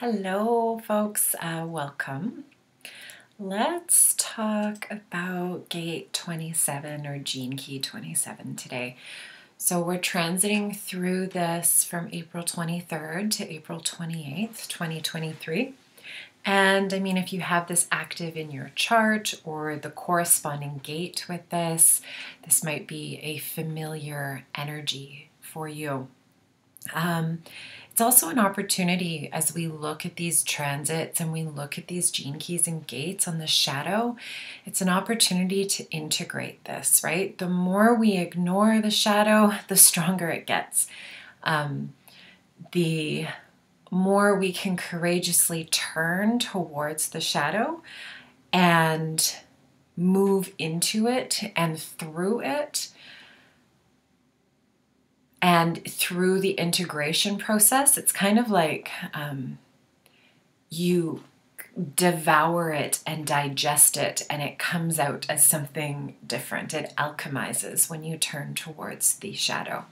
Hello folks, welcome. Let's talk about Gate 27 or Gene Key 27 today. So we're transiting through this from April 23rd to April 28th, 2023. And I mean, if you have this active in your chart or the corresponding gate with this, this might be a familiar energy for you. It's also an opportunity as we look at these transits and we look at these gene keys and gates on the shadow. It's an opportunity to integrate this, right? The more we ignore the shadow, the stronger it gets. The more we can courageously turn towards the shadow and move into it and through it. And through the integration process, it's kind of like you devour it and digest it, and it comes out as something different. It alchemizes when you turn towards the shadow.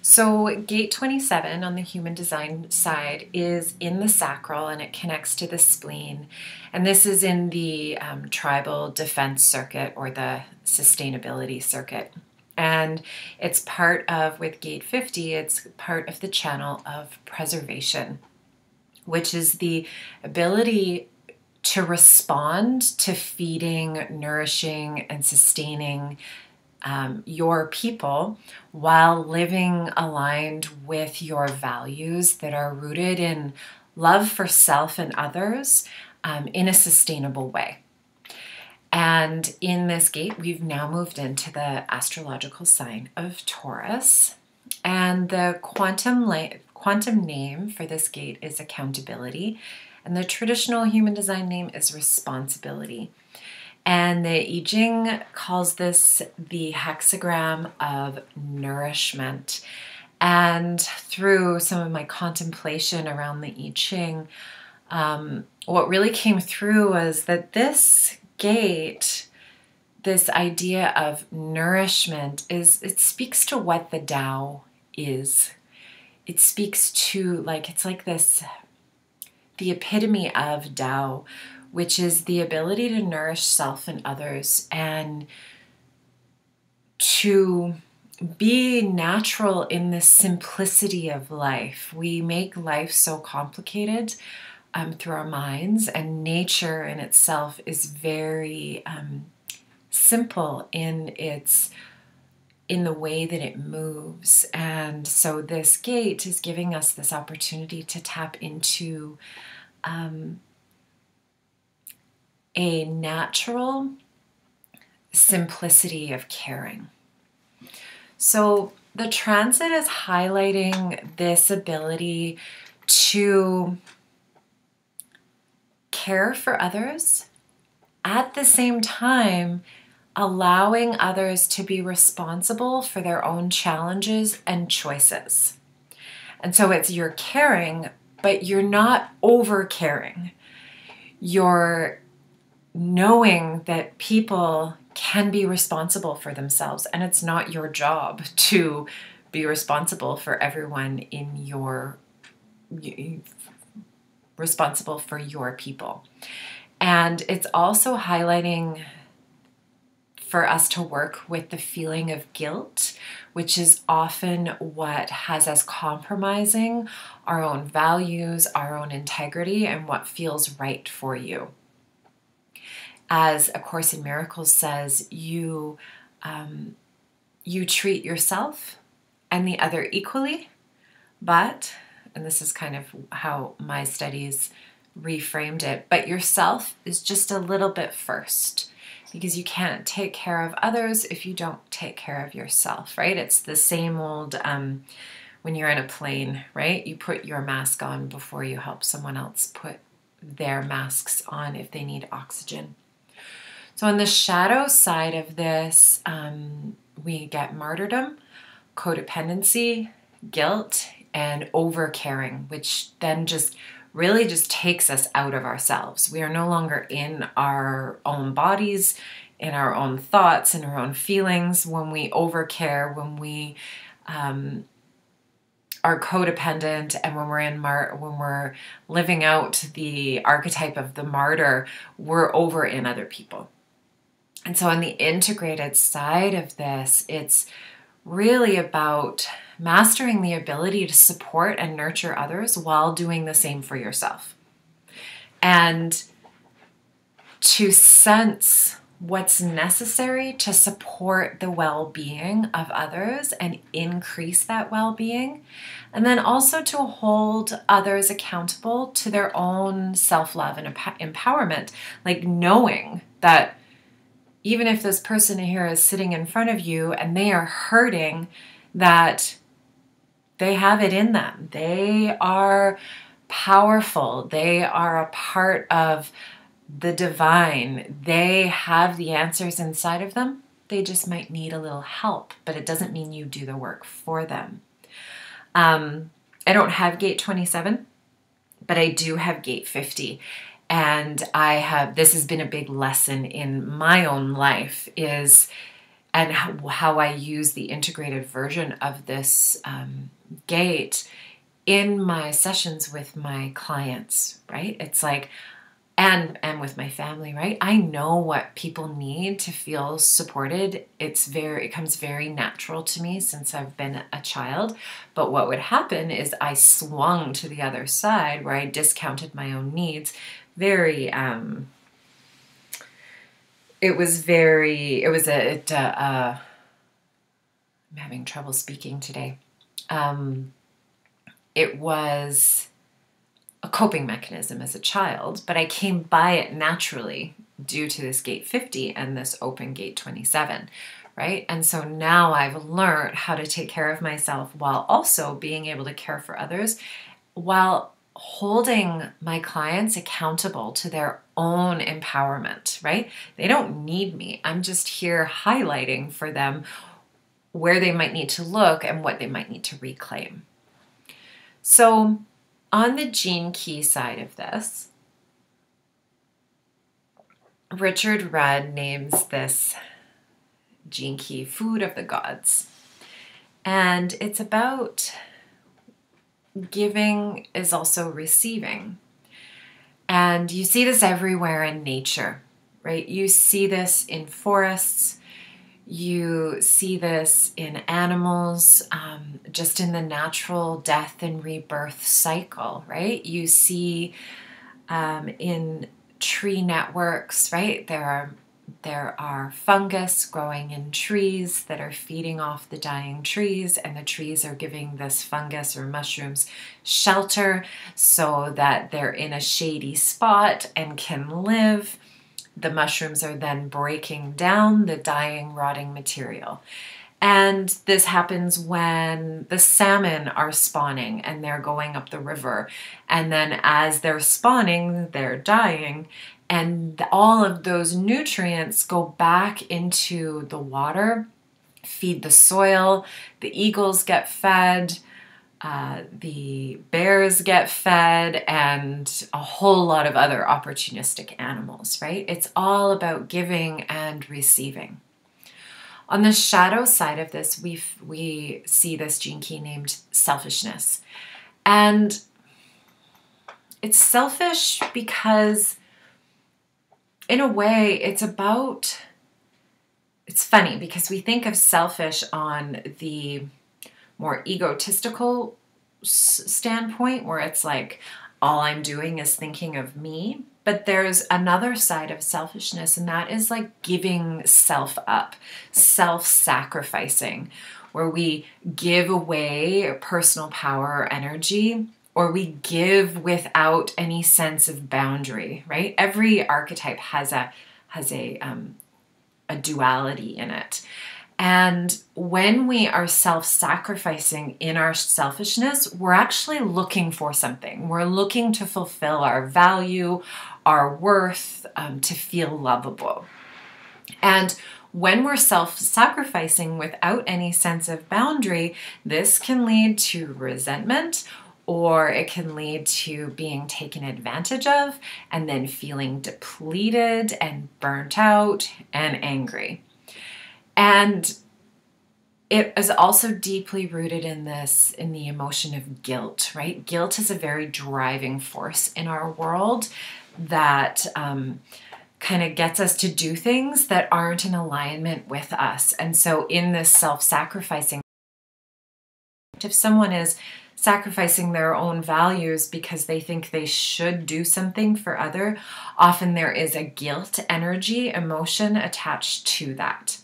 So Gate 27 on the Human Design side is in the sacral, and it connects to the spleen. And this is in the tribal defense circuit or the sustainability circuit. And it's part of, with Gate 50, it's part of the channel of preservation, which is the ability to respond to feeding, nourishing, and sustaining your people while living aligned with your values that are rooted in love for self and others in a sustainable way. And in this gate, we've now moved into the astrological sign of Taurus. And the quantum name for this gate is accountability. And the traditional Human Design name is responsibility. And the I Ching calls this the hexagram of nourishment. And through some of my contemplation around the I Ching, what really came through was that this gate, this idea of nourishment, it speaks to what the Tao is. It speaks to, like, it's like this, the epitome of Tao, which is the ability to nourish self and others and to be natural in the simplicity of life. We make life so complicated through our minds, and nature in itself is very simple in the way that it moves. And so this gate is giving us this opportunity to tap into a natural simplicity of caring. So the transit is highlighting this ability to care for others, at the same time allowing others to be responsible for their own challenges and choices. And so it's you're caring, but you're not over caring. You're knowing that people can be responsible for themselves, and it's not your job to be responsible for everyone in your responsible for your people. And it's also highlighting for us to work with the feeling of guilt, which is often what has us compromising our own values, our own integrity, and what feels right for you. As A Course in Miracles says, you treat yourself and the other equally, but and this is kind of how my studies reframed it, but yourself is just a little bit first, because you can't take care of others if you don't take care of yourself, right? It's the same old when you're in a plane, right? You put your mask on before you help someone else put their masks on if they need oxygen. So on the shadow side of this, we get martyrdom, codependency, guilt, and over-caring, which then just really just takes us out of ourselves. We are no longer in our own bodies, in our own thoughts, in our own feelings. When we over-care, when we are codependent, and when we're in when we're living out the archetype of the martyr, we're over in other people. And so on the integrated side of this, it's really about mastering the ability to support and nurture others while doing the same for yourself. And to sense what's necessary to support the well-being of others and increase that well-being, and then also to hold others accountable to their own self-love and empowerment, like knowing that even if this person here is sitting in front of you and they are hurting, that they have it in them. They are powerful. They are a part of the divine. They have the answers inside of them. They just might need a little help, but it doesn't mean you do the work for them. I don't have Gate 27, but I do have Gate 50. And I have, this has been a big lesson in my own life, is and how I use the integrated version of this gate in my sessions with my clients, right? It's like, and with my family, right? I know what people need to feel supported. It comes very natural to me since I've been a child. But what would happen is I swung to the other side where I discounted my own needs. I'm having trouble speaking today. It was a coping mechanism as a child, but I came by it naturally due to this Gate 50 and this open Gate 27, right? And so now I've learned how to take care of myself while also being able to care for others, while holding my clients accountable to their own empowerment, right? They don't need me. I'm just here highlighting for them where they might need to look and what they might need to reclaim. So on the Gene Key side of this, Richard Rudd names this Gene Key Food of the Gods. And it's about giving is also receiving. And you see this everywhere in nature, right? You see this in forests. You see this in animals, just in the natural death and rebirth cycle, right? You see in tree networks, right? There are fungus growing in trees that are feeding off the dying trees, and the trees are giving this fungus or mushrooms shelter so that they're in a shady spot and can live. The mushrooms are then breaking down the dying, rotting material. And this happens when the salmon are spawning and they're going up the river. And then as they're spawning, they're dying. And all of those nutrients go back into the water, feed the soil. The eagles get fed. The bears get fed, and a whole lot of other opportunistic animals, right? It's all about giving and receiving. On the shadow side of this, we see this Gene Key named selfishness. And it's selfish because, in a way, it's about... It's funny because we think of selfish on the more egotistical standpoint, where it's like, all I'm doing is thinking of me. But there's another side of selfishness, and that is like giving self up, self-sacrificing, where we give away personal power or energy, or we give without any sense of boundary, right? Every archetype has a duality in it. And when we are self-sacrificing in our selfishness, we're actually looking for something. We're looking to fulfill our value, our worth, to feel lovable. And when we're self-sacrificing without any sense of boundary, this can lead to resentment, or it can lead to being taken advantage of and then feeling depleted and burnt out and angry. And it is also deeply rooted in the emotion of guilt, right? Guilt is a very driving force in our world that kind of gets us to do things that aren't in alignment with us. And so in this self-sacrificing, if someone is sacrificing their own values because they think they should do something for other, often there is a guilt energy, emotion attached to that.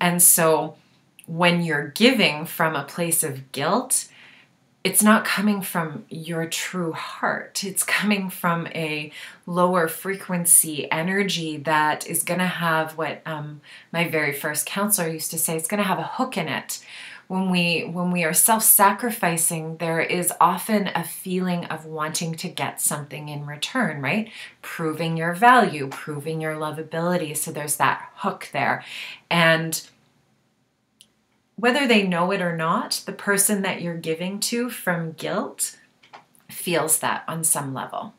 And so when you're giving from a place of guilt, it's not coming from your true heart. It's coming from a lower frequency energy that is going to have what my very first counselor used to say, it's going to have a hook in it. When we are self-sacrificing, there is often a feeling of wanting to get something in return, right? Proving your value, proving your lovability. So there's that hook there. And whether they know it or not, the person that you're giving to from guilt feels that on some level.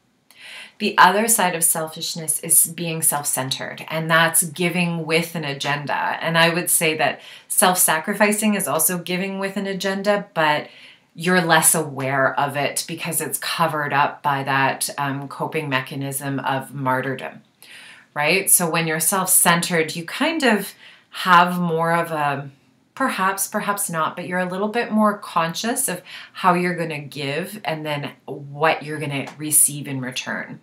The other side of selfishness is being self-centered, and that's giving with an agenda. And I would say that self-sacrificing is also giving with an agenda, but you're less aware of it because it's covered up by that coping mechanism of martyrdom, right? So when you're self-centered, you kind of have more of a perhaps not, but you're a little bit more conscious of how you're going to give and then what you're going to receive in return.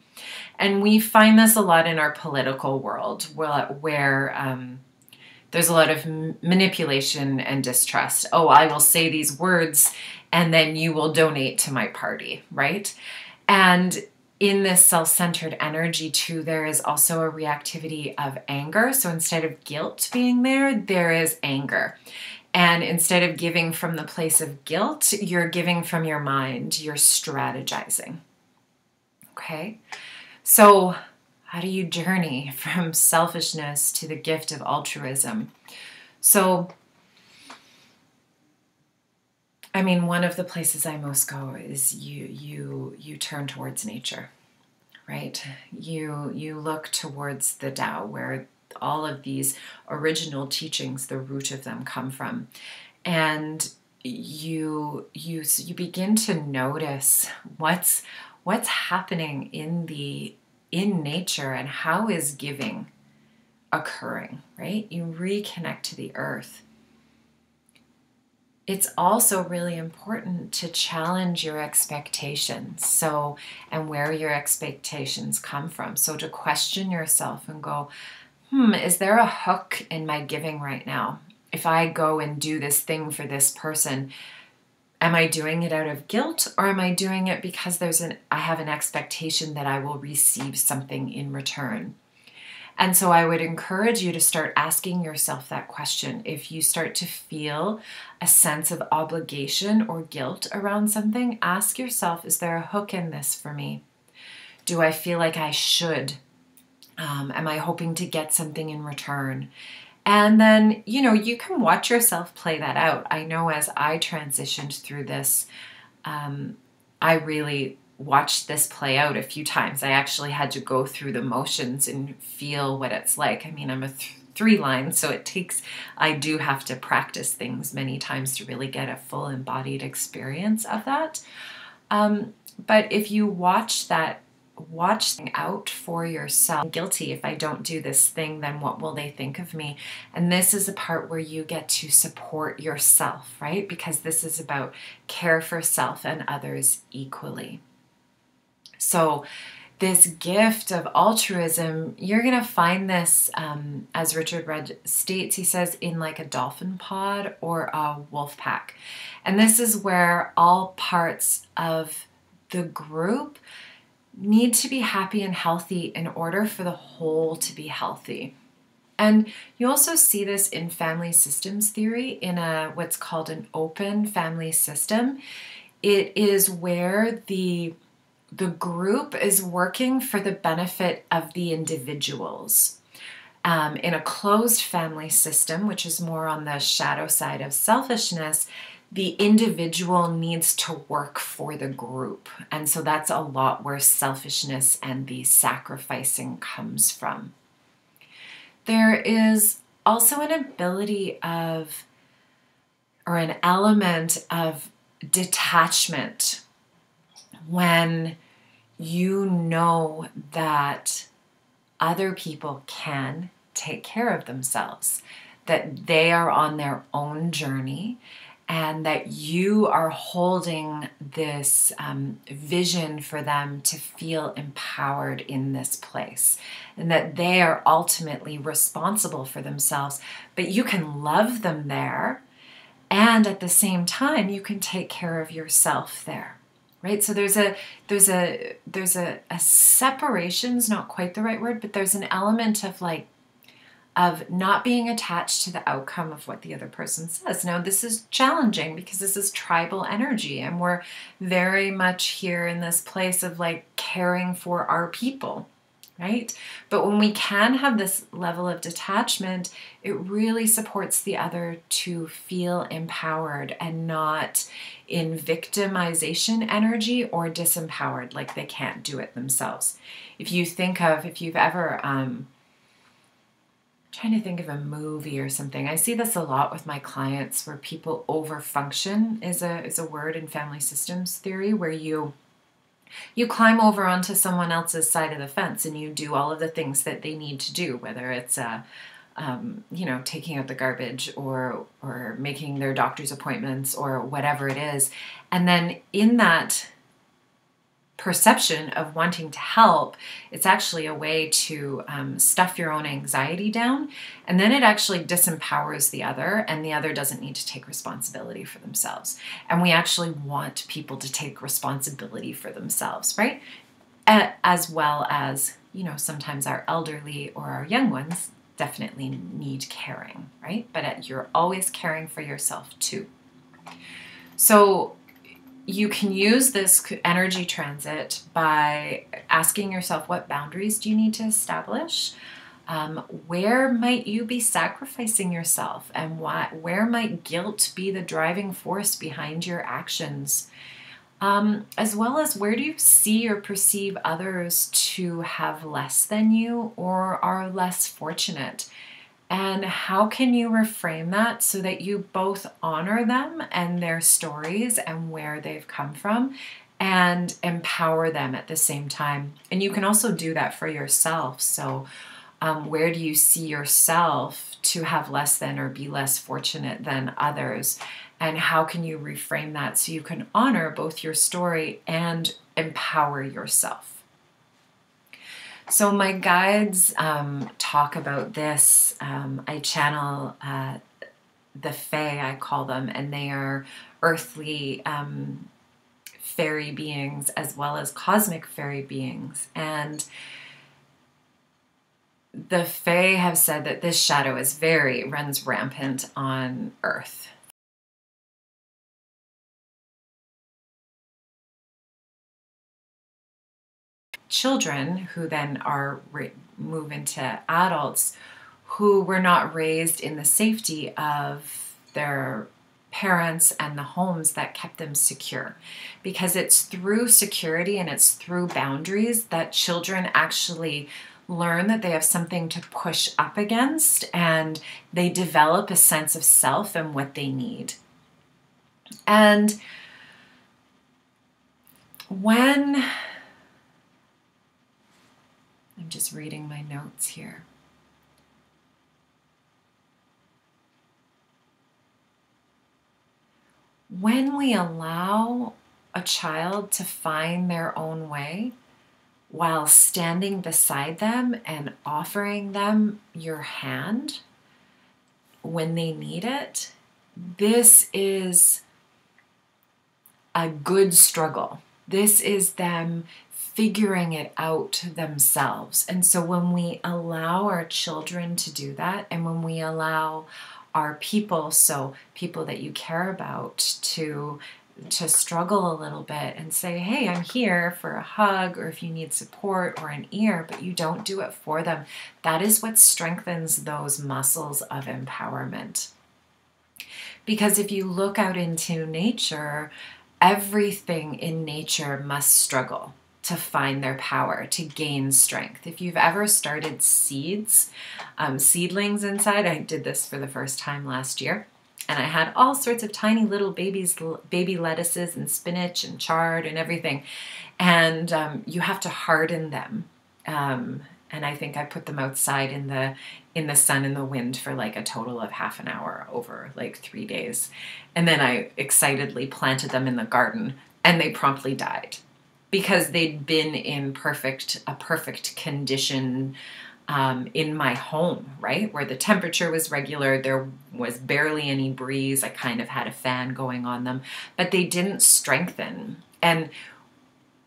And we find this a lot in our political world where there's a lot of manipulation and distrust. Oh, I will say these words and then you will donate to my party, right? And in this self-centered energy too, there is also a reactivity of anger. So instead of guilt being there, there is anger. And instead of giving from the place of guilt, you're giving from your mind, you're strategizing. Okay? So how do you journey from selfishness to the gift of altruism? So, I mean, one of the places I most go is you turn towards nature, right? You look towards the Tao, where all of these original teachings, the root of them, come from, and you begin to notice what's happening in nature and how is giving occurring, right? You reconnect to the earth. It's also really important to challenge your expectations, so, and where your expectations come from. So to question yourself and go, is there a hook in my giving right now? If I go and do this thing for this person, am I doing it out of guilt, or am I doing it because I have an expectation that I will receive something in return? And so I would encourage you to start asking yourself that question. If you start to feel a sense of obligation or guilt around something, ask yourself, is there a hook in this for me? Do I feel like I should? Am I hoping to get something in return? And then, you know, you can watch yourself play that out. I know as I transitioned through this, I really watched this play out a few times. I actually had to go through the motions and feel what it's like. I mean, I'm a three line, so I do have to practice things many times to really get a full embodied experience of that. But if you watch out for yourself, I'm guilty if I don't do this thing, then what will they think of me? And this is the part where you get to support yourself, right? Because this is about care for self and others equally. So this gift of altruism, you're going to find this, as Richard Rudd states, he says, in like a dolphin pod or a wolf pack. And this is where all parts of the group need to be happy and healthy in order for the whole to be healthy. And you also see this in family systems theory in what's called an open family system. It is where the group is working for the benefit of the individuals. In a closed family system, which is more on the shadow side of selfishness, the individual needs to work for the group. And so that's a lot where selfishness and the sacrificing comes from. There is also an ability of or an element of detachment when you know that other people can take care of themselves, that they are on their own journey, and that you are holding this vision for them to feel empowered in this place, and that they are ultimately responsible for themselves, but you can love them there, and at the same time, you can take care of yourself there, right? So there's a separation's not quite the right word, but there's an element of like not being attached to the outcome of what the other person says. Now, this is challenging because this is tribal energy, and we're very much here in this place of like caring for our people, right? But when we can have this level of detachment, it really supports the other to feel empowered and not in victimization energy or disempowered, like they can't do it themselves. If you think of, if you've ever, trying to think of a movie or something. I see this a lot with my clients where people overfunction is a word in family systems theory, where you climb over onto someone else's side of the fence and you do all of the things that they need to do, whether it's you know, taking out the garbage or making their doctor's appointments or whatever it is. And then in that perception of wanting to help, it's actually a way to stuff your own anxiety down, and then it actually disempowers the other, and the other doesn't need to take responsibility for themselves. And we actually want people to take responsibility for themselves, right? As well as, you know, sometimes our elderly or our young ones definitely need caring, right? But you're always caring for yourself too. So you can use this energy transit by asking yourself, what boundaries do you need to establish? Where might you be sacrificing yourself, and why? Where might guilt be the driving force behind your actions? As well as, where do you see or perceive others to have less than you or are less fortunate? And how can you reframe that so that you both honor them and their stories and where they've come from, and empower them at the same time? And you can also do that for yourself. So where do you see yourself to have less than or be less fortunate than others? And how can you reframe that so you can honor both your story and empower yourself? So my guides talk about this. I channel the Fae, I call them, and they are earthly fairy beings as well as cosmic fairy beings. And the Fae have said that this shadow is runs rampant on Earth. Children who then move into adults who were not raised in the safety of their parents and the homes that kept them secure, because it's through security and it's through boundaries that children actually learn that they have something to push up against, and they develop a sense of self and what they need. And when I'm just reading my notes here. When we allow a child to find their own way while standing beside them and offering them your hand when they need it, this is a good struggle. This is them figuring it out themselves. And so when we allow our children to do that, and when we allow our people, so people that you care about, to struggle a little bit and say, hey, I'm here for a hug, or if you need support or an ear, but you don't do it for them, that is what strengthens those muscles of empowerment. Because if you look out into nature, everything in nature must struggle to find their power, to gain strength. If you've ever started seedlings inside, I did this for the first time last year, And I had all sorts of tiny little baby lettuces and spinach and chard and everything. And you have to harden them. And I think I put them outside in the sun and the wind for like a total of half an hour over like 3 days. And then I excitedly planted them in the garden and they promptly died because they'd been in a perfect condition in my home, right? Where the temperature was regular, there was barely any breeze. I kind of had a fan going on them, but they didn't strengthen. And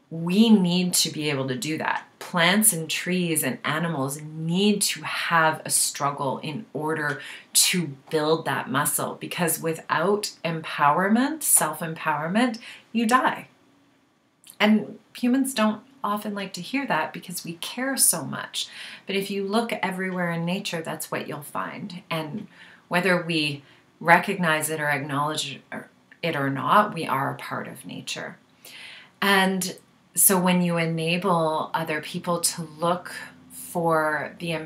we need to be able to do that. Plants and trees and animals need to have a struggle in order to build that muscle, because without empowerment, self-empowerment, you die. And humans don't often like to hear that because we care so much. But if you look everywhere in nature, that's what you'll find. And whether we recognize it or acknowledge it or not, we are a part of nature. And so when you enable other people to look for some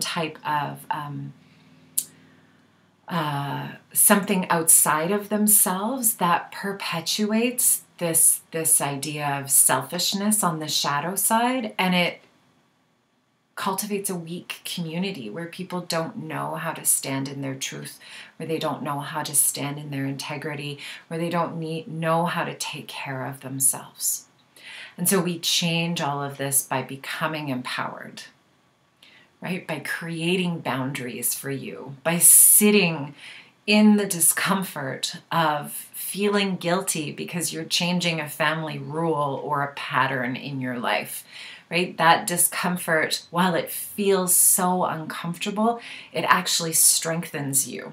type of something outside of themselves, that perpetuates this idea of selfishness on the shadow side, and it cultivates a weak community where people don't know how to stand in their truth, where they don't know how to stand in their integrity, where they don't know how to take care of themselves. And so we change all of this by becoming empowered, right? By creating boundaries for you, by sitting in the discomfort of feeling guilty because you're changing a family rule or a pattern in your life. Right? That discomfort, while it feels so uncomfortable, it actually strengthens you.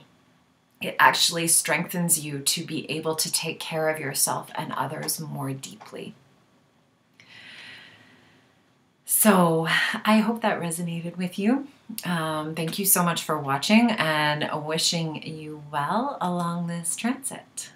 It actually strengthens you to be able to take care of yourself and others more deeply. So I hope that resonated with you. Thank you so much for watching, and wishing you well along this transit.